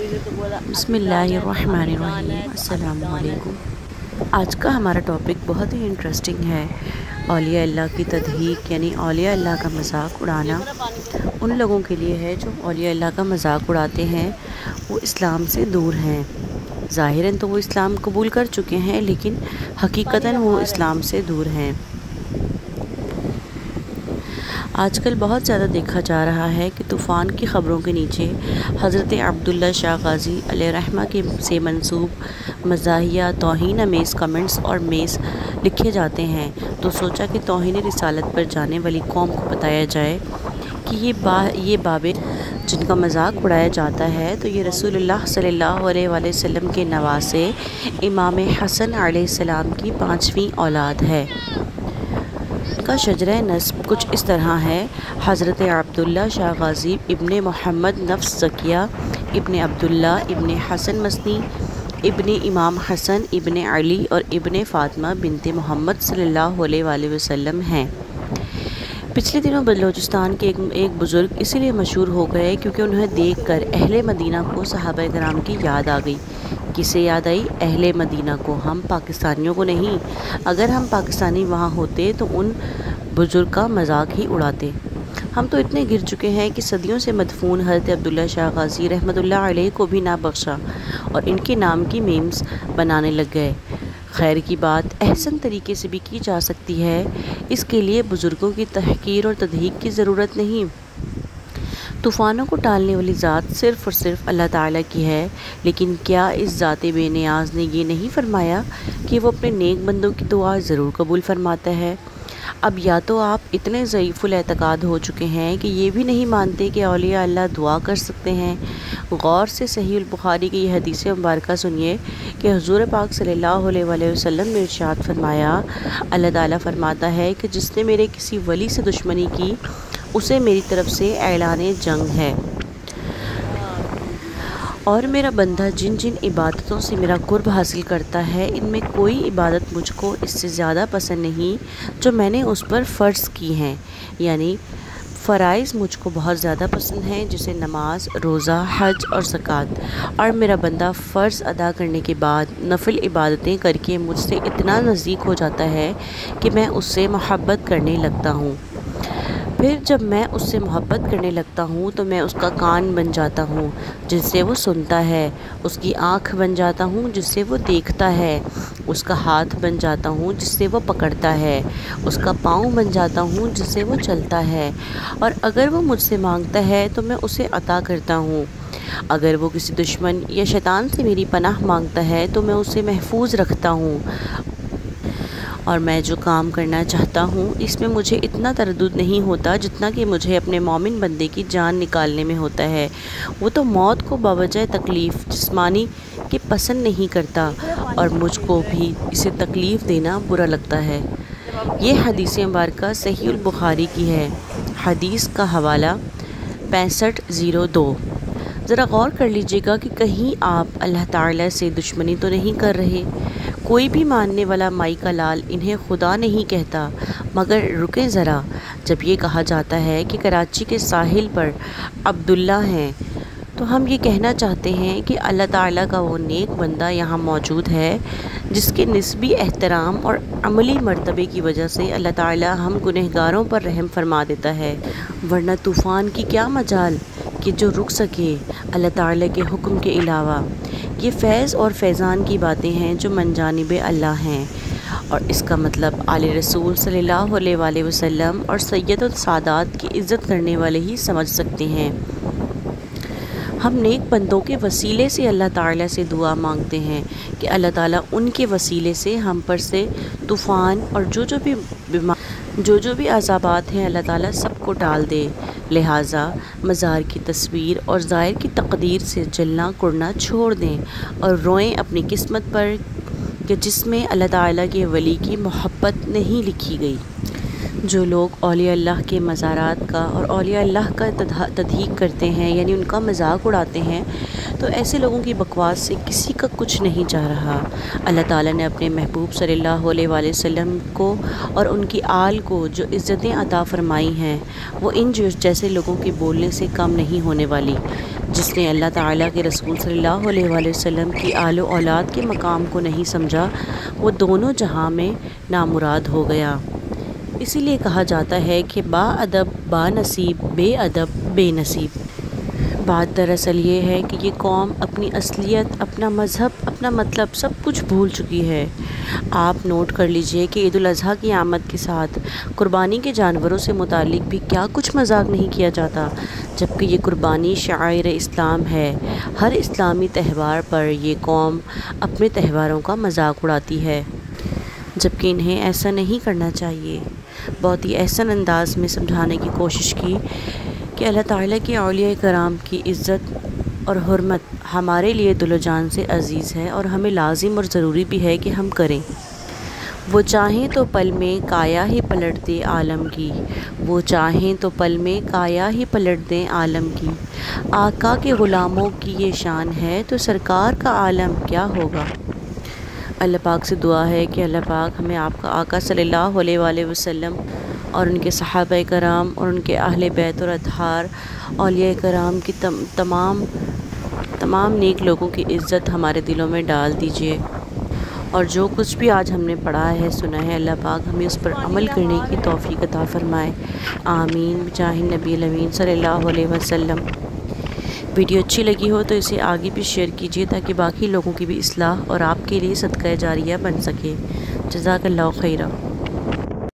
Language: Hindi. बिस्मिल्लाहिर्रहमानिर्रहीम, अस्सलामुअलैकुम। आज का हमारा टॉपिक बहुत ही इंटरेस्टिंग है, औलिया अल्लाह की तदहीक यानी औलिया अल्लाह का मजाक उड़ाना। उन लोगों के लिए है जो औलिया अल्लाह का मजाक उड़ाते हैं, वो इस्लाम से दूर हैं। ज़ाहिरन तो वो इस्लाम कबूल कर चुके हैं, लेकिन हकीकतन वो इस्लाम से दूर हैं। आजकल बहुत ज़्यादा देखा जा रहा है कि तूफ़ान की ख़बरों के नीचे हज़रत अब्दुल्ला शाह गाज़ी अलैहिर्रहमा के से मंसूब मज़ाहिया, तौहीन अमेज़ कमेंट्स और मेज़ लिखे जाते हैं, तो सोचा कि तौहीन रिसालत पर जाने वाली कौम को बताया जाए कि ये बाबे जिनका मजाक उड़ाया जाता है, तो ये रसूलुल्लाह सल्लल्लाहु अलैहि वसल्लम के नवासे इमाम हसन अलैहिस्सलाम की 5वीं औलाद है। का शजरा नस्ब कुछ इस तरह है: हज़रत अब्दुल्ला शाह गाज़ी इब्ने मोहम्मद नफ्स ज़किया इब्ने अब्दुल्ला इब्ने हसन मसनी इब्ने इमाम हसन इब्ने अली और इब्ने फ़ातिमा बिनते मोहम्मद सल्लल्लाहु अलैहि वसल्लम हैं। पिछले दिनों बलोचिस्तान के एक बुज़ुर्ग इसीलिए मशहूर हो गए क्योंकि उन्हें देखकर अहले मदीना को सहाबा किराम की याद आ गई। किसे याद आई? अहले मदीना को, हम पाकिस्तानियों को नहीं। अगर हम पाकिस्तानी वहाँ होते तो उन बुज़ुर्ग का मजाक ही उड़ाते। हम तो इतने गिर चुके हैं कि सदियों से मदफून हज़रत अब्दुल्ला शाह गाज़ी रहमतुल्लाह अलैह को भी ना बख्शा और इनके नाम की मीम्स बनाने लग गए। खैर की बात एहसन तरीके से भी की जा सकती है, इसके लिए बुज़ुर्गों की तहकीर और तदहीक की ज़रूरत नहीं। तूफ़ानों को टालने वाली ज़ात सिर्फ़ और सिर्फ अल्लाह ताला की है, लेकिन क्या इस ज़ाते बेनियाज़ ने ये नहीं फरमाया कि वो अपने नेक बंदों की दुआ ज़रूर कबूल फ़रमाता है? अब या तो आप इतने ज़ईफ़ुल एतकाद हो चुके हैं कि ये भी नहीं मानते कि औलिया अल्लाह दुआ कर सकते हैं। गौर से सहीह बुखारी की यह हदीस मुबारक सुनिए कि हुज़ूर पाक सल्लल्लाहु अलैहि वसल्लम ने इरशाद फरमाया, अल्लाह ताला फरमाता है कि जिसने मेरे किसी वली से दुश्मनी की उसे मेरी तरफ़ से ऐलान जंग है, और मेरा बंदा जिन जिन इबादतों से मेरा कुर्ब हासिल करता है इनमें कोई इबादत मुझको इससे ज़्यादा पसंद नहीं जो मैंने उस पर फ़र्ज़ की हैं। यानी फ़राइज़ मुझको बहुत ज़्यादा पसंद हैं, जैसे नमाज, रोज़ा, हज और ज़कात, और मेरा बंदा फ़र्ज़ अदा करने के बाद नफिल इबादतें करके मुझसे इतना नज़दीक हो जाता है कि मैं उससे मोहब्बत करने लगता हूँ। फिर जब मैं उससे मोहब्बत करने लगता हूँ तो मैं उसका कान बन जाता हूँ जिससे वो सुनता है, उसकी आँख बन जाता हूँ जिससे वो देखता है, उसका हाथ बन जाता हूँ जिससे वो पकड़ता है, उसका पाँव बन जाता हूँ जिससे वो चलता है, और अगर वो मुझसे मांगता है तो मैं उसे अता करता हूँ। अगर वो किसी दुश्मन या शैतान से मेरी पनाह मांगता है तो मैं उसे महफूज रखता हूँ, और मैं जो काम करना चाहता हूँ इसमें मुझे इतना तरद्दुद नहीं होता जितना कि मुझे अपने मोमिन बंदे की जान निकालने में होता है। वो तो मौत को बावजह तकलीफ़ जिस्मानी के पसंद नहीं करता, और मुझको भी इसे तकलीफ़ देना बुरा लगता है। ये हदीस मुबारक सहीह बुखारी की है। हदीस का हवाला 6502। ज़रा गौर कर लीजिएगा कि कहीं आप अल्लाह ताला से दुश्मनी तो नहीं कर रहे। कोई भी मानने वाला माई का लाल इन्हें खुदा नहीं कहता, मगर रुकें ज़रा, जब ये कहा जाता है कि कराची के साहिल पर अब्दुल्ला हैं, तो हम ये कहना चाहते हैं कि अल्लाह ताला का वो नेक बंदा यहाँ मौजूद है जिसके निस्बी एहतराम और अमली मर्तबे की वजह से अल्लाह ताला हम गुनहगारों पर रहम फरमा देता है, वरना तूफ़ान की क्या मजाल कि जो रुक सके अल्लाह ताला के हुक्म के अलावा। ये फैज़ और फैज़ान की बातें हैं जो मनजानिब अल्लाह हैं, और इसका मतलब आले रसूल सल्लल्लाहु अलैहि वसल्लम और सैयद और सादात की इज़्ज़त करने वाले ही समझ सकते हैं। हम नेक बंदों के वसीले से अल्लाह ताला से दुआ मांगते हैं कि अल्लाह ताला उनके वसीले से हम पर से तूफ़ान और जो भी अज़ाबात हैं अल्लाह ताला सबको टाल दे। लिहाजा मज़ार की तस्वीर और ज़ाहिर की तकदीर से जलना कुड़ना छोड़ दें और रोएं अपनी किस्मत पर कि जिसमें अल्लाह ताला के वली की मोहब्बत नहीं लिखी गई। जो लोग औलिया अल्लाह के मज़ारात का और औलिया अल्लाह का तदहीक करते हैं यानी उनका मजाक उड़ाते हैं, तो ऐसे लोगों की बकवास से किसी का कुछ नहीं जा रहा। अल्लाह ताला ने अपने महबूब सल्लल्लाहु अलैहि वसल्लम को और उनकी आल को जो इज़्ज़तें अता फ़रमाई हैं वो इन जैसे लोगों के बोलने से कम नहीं होने वाली। जिसने अल्लाह ताला के रसूल सल्लल्लाहु अलैहि वसल्लम की आल और औलाद के मकाम को नहीं समझा वो दोनों जहां में नामुराद हो गया। इसीलिए कहा जाता है कि बाअदब बानसीब बेअदब बेनसीब। बात दरअसल ये है कि ये कौम अपनी असलियत, अपना मज़हब, अपना मतलब सब कुछ भूल चुकी है। आप नोट कर लीजिए कि ईद उल अज़हा की आमद के साथ कुर्बानी के जानवरों से मुतालिक भी क्या कुछ मजाक नहीं किया जाता, जबकि ये कुर्बानी शायर इस्लाम है। हर इस्लामी त्यौहार पर ये कौम अपने त्यौहारों का मजाक उड़ाती है, जबकि इन्हें ऐसा नहीं करना चाहिए। बहुत ही एहसन अंदाज में समझाने की कोशिश की कि अल्लाह ताला के औलिया कराम की इज़्ज़त और हुर्मत हमारे लिए दुलोजान से अज़ीज़ है और हमें लाजिम और ज़रूरी भी है कि हम करें। वो चाहें तो पल में काया ही पलट दें आलम की, वो चाहें तो पल में काया ही पलट दें आलम की। आका के ग़ुलामों की ये शान है तो सरकार का आलम क्या होगा। अल्लाह पाक से दुआ है कि अल्लाह पाक हमें आपका आका सल्लल्लाहु अलैहि वसल्लम और उनके सहाबा कराम और उनके अहले बैत और अतहार औलिया कराम की तमाम नेक लोगों की इज़्ज़त हमारे दिलों में डाल दीजिए। और जो कुछ भी आज हमने पढ़ा है, सुना है, अल्लाह पाक हमें उस पर अमल करने की तौफीक अता फ़रमाए। आमीन बिजाहिन नबी अमीन सल्लल्लाहु अलैहि वसल्लम। वीडियो अच्छी लगी हो तो इसे आगे भी शेयर कीजिए ताकि बाकी लोगों की भी इस्लाह और आपके लिए सदका जारिया बन सके। जज़ाकल्लाहु खैरा।